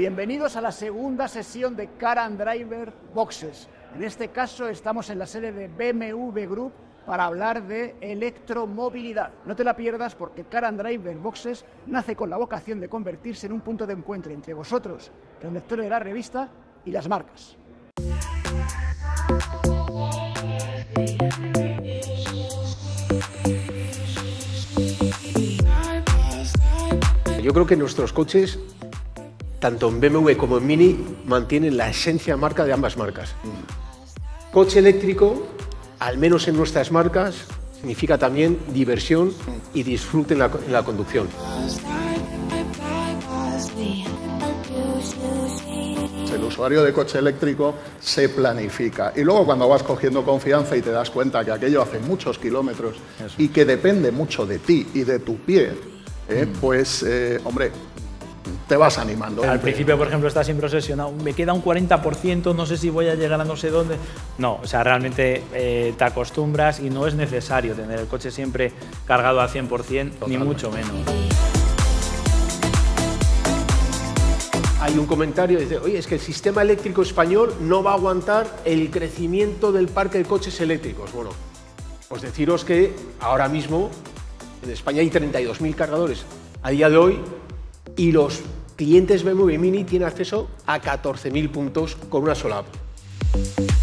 Bienvenidos a la segunda sesión de Car and Driver Boxes. En este caso estamos en la sede de BMW Group para hablar de electromovilidad. No te la pierdas porque Car and Driver Boxes nace con la vocación de convertirse en un punto de encuentro entre vosotros, los lectores de la revista, y las marcas. Yo creo que nuestros coches, tanto en BMW como en Mini, mantienen la esencia marca de ambas marcas. Coche eléctrico, al menos en nuestras marcas, significa también diversión y disfrute en la conducción. El usuario de coche eléctrico se planifica y luego cuando vas cogiendo confianza y te das cuenta que aquello hace muchos kilómetros y que depende mucho de ti y de tu pie, pues hombre, te vas animando. Al principio, por ejemplo, estás siempre obsesionado, me queda un 40%, no sé si voy a llegar a no sé dónde. No, o sea, realmente te acostumbras y no es necesario tener el coche siempre cargado al 100%, totalmente, ni mucho menos. Hay un comentario que dice, oye, es que el sistema eléctrico español no va a aguantar el crecimiento del parque de coches eléctricos. Bueno, pues deciros que ahora mismo en España hay 32.000 cargadores a día de hoy y los clientes BMW Mini tienen acceso a 14.000 puntos con una sola app.